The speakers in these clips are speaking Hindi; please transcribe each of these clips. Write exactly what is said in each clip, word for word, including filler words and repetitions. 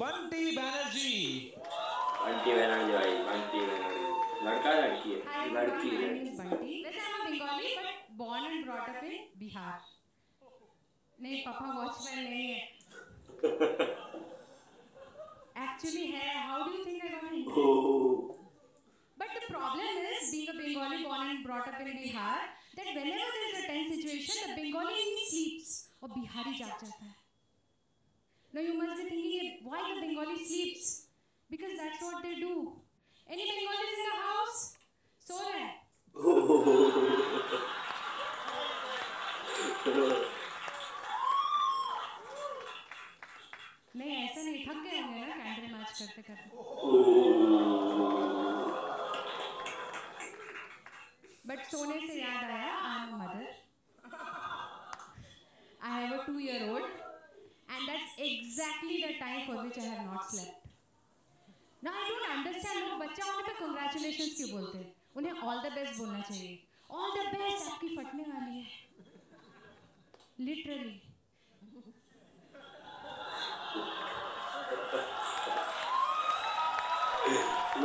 बंटी बैनर्जी। बंटी बैनर्जी भाई, बंटी बैनर्जी। लड़का लड़की है? लड़की है। वैसे हम Bengali but born and brought up in Bihar. नहीं पापा वॉचमैन नहीं है। Actually है। How do you think I got into it? But the problem is being a Bengali born and brought up in Bihar that whenever there is a tense situation, the Bengali sleeps और बिहारी जाग जाता है। Now you must be thinking, why the Bengali sleeps? Because that's what they do. Any Bengalis in the house? So hai. नहीं ऐसा नहीं, थक गए होंगे ना कैंडल मार्च करते करते। But सोने से याद आया, I'm a mother. I have a two-year-old. And that's exactly the time for which I have not slept. Now I don't understand लोग बच्चा होने पे congratulations क्यों बोलते हैं? उन्हें all the best बोलना चाहिए। All the best आपकी फटने वाली है। Literally.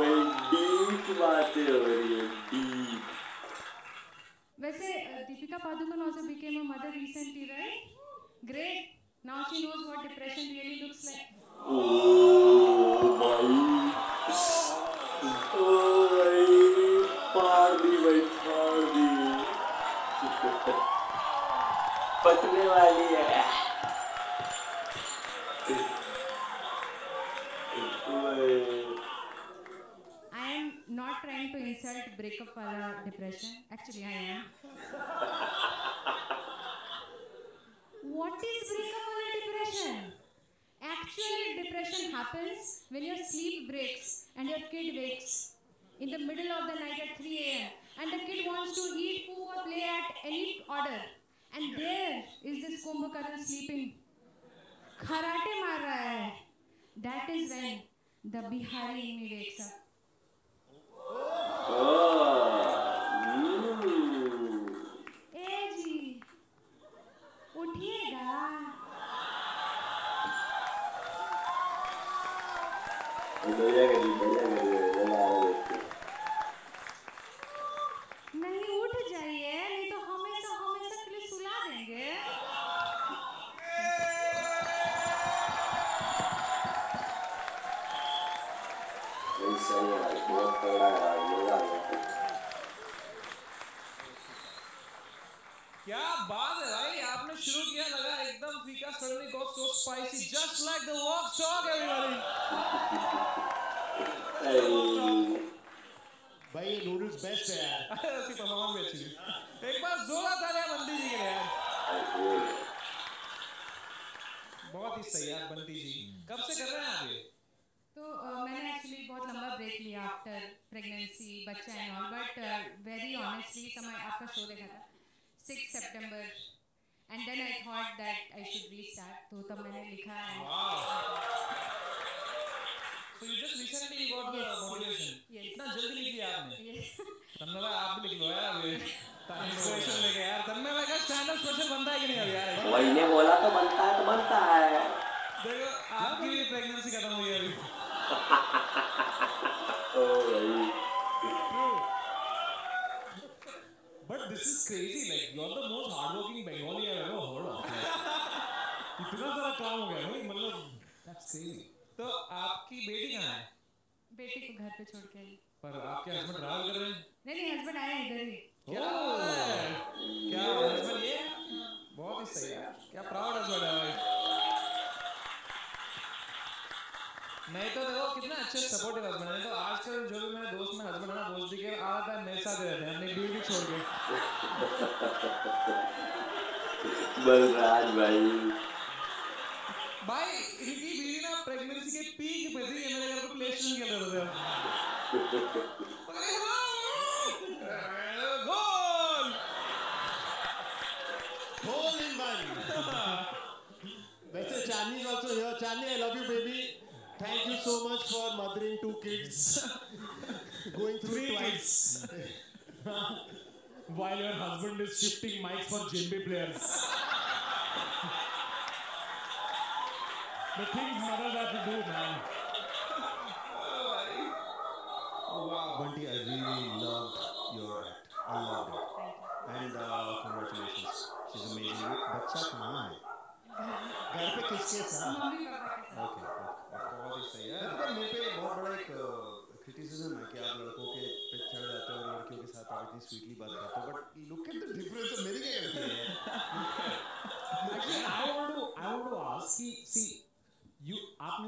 Well deep बातें हो रही हैं deep. वैसे Deepika Padukone also became a mother recently, right? Great. Now she knows what depression really looks like. Oh my! Oh my! Party, my party. पतने वाली है। I am not trying to insult breakup वाला depression. Actually, I am. What is breakup or depression? Actually, depression happens when your sleep breaks and your kid wakes in the middle of the night at three A M and the kid wants to eat, poo or play at any order. And there is this Kumbhakaran sleeping. Karate maar raha hai. That is when the Bihari in me wakes up. नहीं उठ जाइए, नहीं तो हमेशा हमेशा के लिए सुला देंगे। क्या बात है भाई, आपने शुरू किया लगा एकदम फीका सड़ने को, so spicy, just like the walk talk everybody. भाई नूडल्स बेस्ट है यार, उसकी परफॉर्मेंस भी अच्छी है। एक बार जोरदार है बंटी जी के लिए यार, बहुत ही सही यार बंटी जी। कब से कर रहे हैं आप ये? तो मैंने एक्चुअली बहुत लंबा ब्रेक लिया आफ्टर प्रेगनेंसी, बच्चा and all, but very honestly Samay आपका शो देखा था सिक्स सितंबर and then I thought that I should restart, तो तब मैंने लिखा। So you just recently got the motivation. इतना जल्दी लिख लिया आपने। तन्मय भाई आप भी लिख लो यार, इंस्पिरेशन लेके यार। तन्मय भाई का स्टैंड अप स्पेशल बनता है कि नहीं अभी यार? वही ने बोला तो बनता है, तो बनता है। देखो आपकी भी प्रेगनेंसी खत्म हुई है अभी। But this is crazy, like you are the most hardworking Bengali I've ever heard of. इतना सारा काम हो गया भाई, मतलब that's crazy. तो आपकी बेटी कहाँ है? बेटी को घर पे छोड़ के आई। पर आपके हस्बैंड राज कर रहे हैं? नहीं नहीं, हस्बैंड आया इधर ही। क्या क्या हस्बैंड ये? बहुत ही सही है। क्या प्राउड हस्बैंड है भाई। नहीं तो देखो कितना अच्छे सपोर्टिव हस्बैंड है। तो आजकल जो भी मेरे दोस्त में हस्बैंड है ना, दोस्त जी के आदत है मेरे साथ रहते हैं, हमने बीवी छोड़ के। बलराज भाई। भाई इनकी बीवी ना प्रेगनेंसी के पीक पे थी, मेरे घर पे प्लेस्टेशन खेल रहे थे। गोल गोल इन भाई। वैसे चांदनी also here. Chandni I love you baby. Thank you so much for mothering two kids. Going through twice. While your husband is shifting mics for djembe players. The things mothers have to do, man. आपने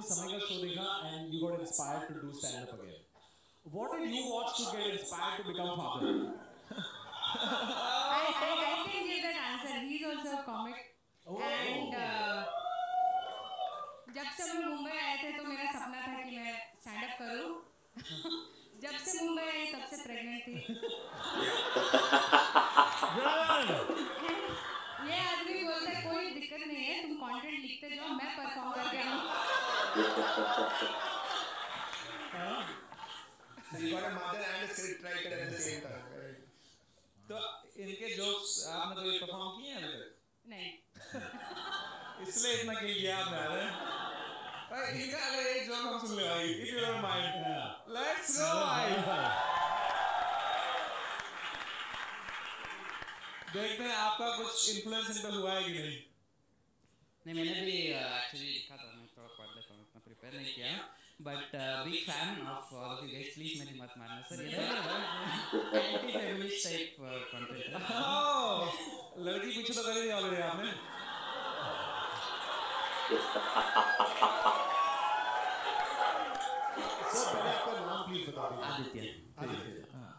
समय का शो देखा and you got inspired to do stand up again. What did you watch to get inspired to become father? I, I I can give that answer. He's also a comic. Oh. And जब से मैं मुंबई आए थे तो मेरा सपना था कि मैं स्टैंड अप करूं. जब से मुंबई आई तब से प्रेग्नेंट थी. ये आदमी बोलते कोई दिक्कत नहीं है, तुम कंटेंट लिखते जाओ, मैं परफॉर्म करके आऊं. So you got a mother and a script writer at the same time. तो इनके जोक्स आपने तो ये परफॉर्म किए हैं अभी? नहीं. इसलिए इतना गिल गया आपने अरे. पर इनका अगर एक जोक हम सुन ले भाई, if you don't mind, let's go भाई. देखते हैं आपका कुछ इन्फ्लुएंस इन पर हुआ है कि नहीं? नहीं मैंने भी एक्चुअली लिखा था, मैं थोड़ा पढ़ लेता हूँ, इतना प्रिपेयर नहीं किया. But uh, big fan of all of you guys. Please, मेरी मत मारना सर. ये ना anti-feminist type content. Oh, लड़की पीछे तो करी थी ऑलरेडी आपने. So पहले आपका नाम please बता दीजिए. आदित्य. आदित्य. हाँ.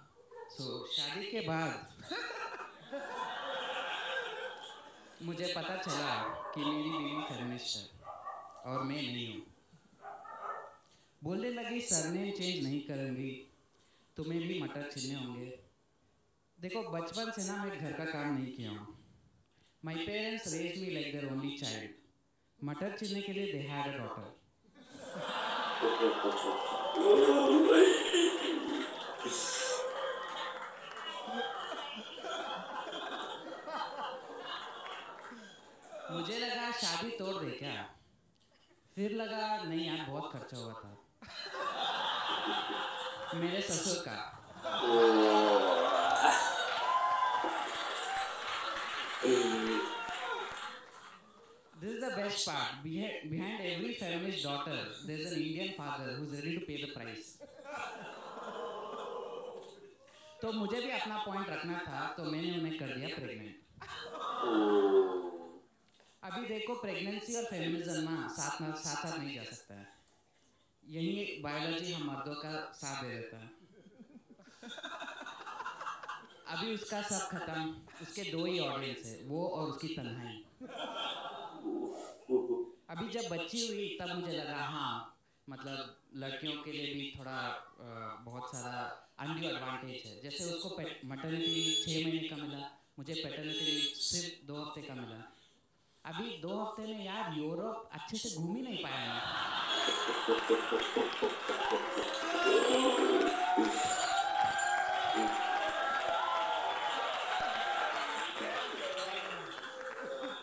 So शादी के बाद मुझे पता चला कि मेरी बीवी feminist है और मैं नहीं हूँ. बोलने लगी सरनेम चेंज नहीं करूंगी, तुम्हें भी मटर छिलने होंगे. देखो बचपन से ना मैं घर का काम नहीं किया हूँ. My parents raise me like their only child. मटर छिलने के लिए दे हैड अ डॉटर. मुझे लगा शादी तोड़ दे क्या, फिर लगा नहीं यार बहुत खर्चा हुआ था मेरे ससुर का. This is the best part. Behind every feminist daughter, there is an Indian father who is ready to pay the price. तो मुझे भी अपना पॉइंट रखना था, तो मैंने उन्हें कर दिया प्रेग्नेंट. अभी देखो प्रेगनेंसी और फेमिनिज्म ना साथ में साथ साथ नहीं जा सकता है. यही बायोलॉजी हम मर्दों का साथ दे देता है. अभी उसका सब खत्म, उसके दो ही ऑडियंस है, वो और उसकी तन्हाई. अभी जब बच्ची हुई तब मुझे लगा हाँ मतलब लड़कियों के लिए भी थोड़ा बहुत सारा अंडू एडवांटेज है. जैसे उसको मैटरनिटी छः महीने का मिला, मुझे पैटर्निटी सिर्फ दो हफ्ते का मिला. अभी दो हफ्ते में यार यूरोप अच्छे से घूम ही नहीं पाया मैं.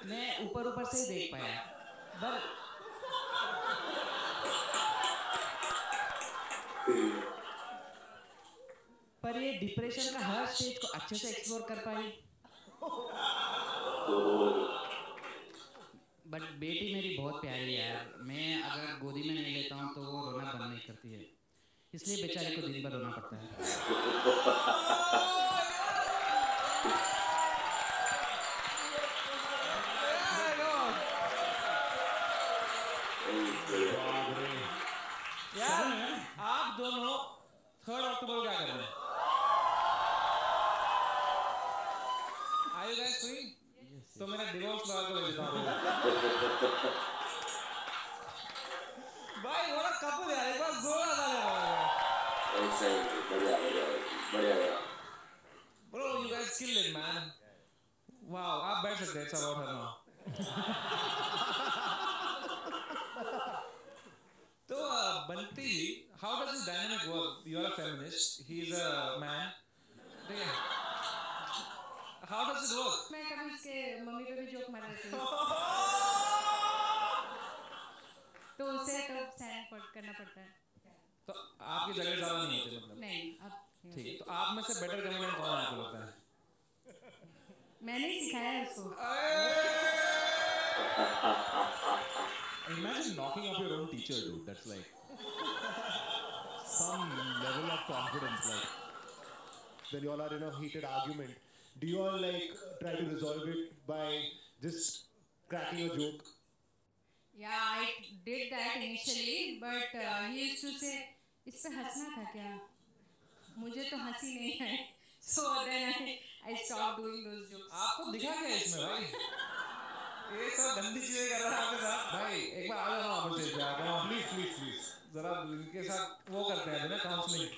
मैं ऊपर ऊपर से ही देख पाया. पर पर ये डिप्रेशन का हर स्टेज को अच्छे से एक्सप्लोर कर पाई. बट बेटी मेरी बहुत प्यारी है यार. मैं अगर गोदी में नहीं लेता हूँ तो वो रोना बंद नहीं करती है, इसलिए बेचारे को दिन भर रोना पड़ता है. यार आप दोनों थर्ड अक्टूबर क्या कर रहे हैं? Are you guys free? तो मैंने डिवोर्स लॉ को भेजा है भाई. वो कपल यार एक बार जोर लगा ले भाई. ऐसे बढ़िया बढ़िया बढ़िया bro, you guys kill it man. Wow आप बैठ सकते हैं. सब और है ना. तो Bunty, how does this dynamic work? You are a feminist, he is a man. How does it work? मैं कभी इसके मम्मी पे भी जोक मारा रहती हूँ. तो उसे तो सैंड पड़ करना पड़ता है. तो आपकी जगह ज़्यादा नहीं होती मतलब? नहीं. अब ठीक है. तो आप में से बेटर कमेंट कौन आपको लगता है? मैंने सिखाया है उसको. Imagine knocking up your own teacher, dude. That's like some level of confidence. Like when you all are in a heated argument, do you all like try to resolve it by just cracking a joke? Yeah, I did that initially, but uh, he used to say, "इस पे हंसना था क्या? मुझे तो हंसी नहीं है." So then I, I stopped doing those jokes. आपको दिखा क्या इसमें भाई? ये सब गंदी चीजें कर रहा है आपके साथ भाई. एक बार आ जाओ ना आप स्टेज पे, आ जाओ प्लीज प्लीज प्लीज. जरा इनके साथ वो करते हैं ना काउंसलिंग.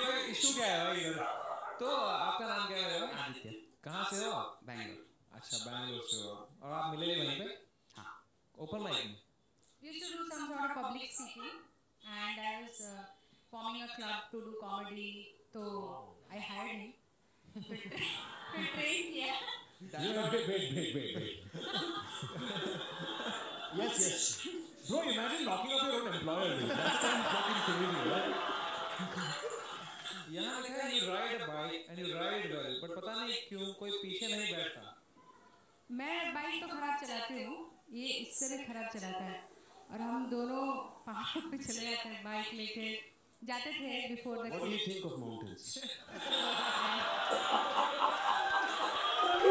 ये इशू क्या है भाई इधर? तो आपका नाम क्या है? आदित्य. कहाँ से हो? बैंगलोर. अच्छा, बैंगलोर से हो. और आप मिले नहीं वहीं पे? हाँ, ओपन माइक में. Used to do some sort of public speaking and I was forming a club to do comedy, तो आई हायर्ड हिम. फिर ट्रेन किया. Wait, wait, wait, wait, wait. Yes, yes. Bro, imagine knocking up your own employer. That's some fucking crazy, right? यहाँ लिखा है you ride a bike and you ride well, but पता नहीं क्यों कोई पीछे नहीं बैठता. मैं बाइक तो खराब चलाती हूँ, ये इससे भी खराब चलाता है, और हम दोनों पहाड़ पे चले जाते हैं बाइक लेके. जाते थे before the. What do you think of mountains? I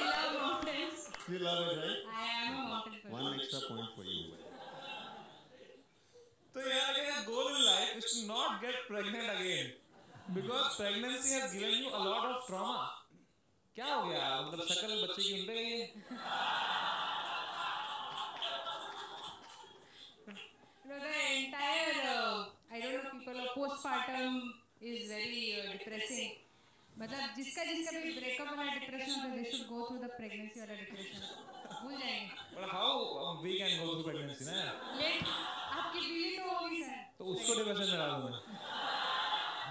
love mountains. You love it, right? I am a mountain person. One extra point for you. So yeah, your goal in life is to not get pregnant again, because pregnancy has given you a lot of trauma. क्या हो गया? मतलब शकल बच्चे की उनपे गई है. No, the entire uh, I don't know people. Uh, postpartum is very uh, depressing. मतलब जिसका जिसका भी ब्रेकअप वाला डिप्रेशन है, they should go through the pregnancy वाला डिप्रेशन. भूल जाएंगे. But how we can go through pregnancy ना? Let आपकी बीवी तो होगी सर. तो उसको डिप्रेशन में डाल दूँगा.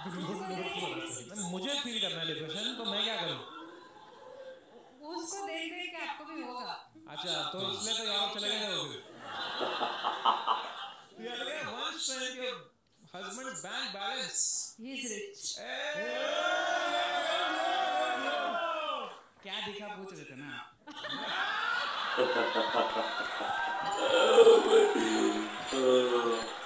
मुझे फील करना है डिप्रेशन, तो मैं क्या करूँ? उसको देख देख के आपको भी होगा. अच्छा, तो इसलिए तो यार चले गए होंगे. यार ये one friend your husband bank balance. He is rich. क्या दिखा पूछ रहे थे ना?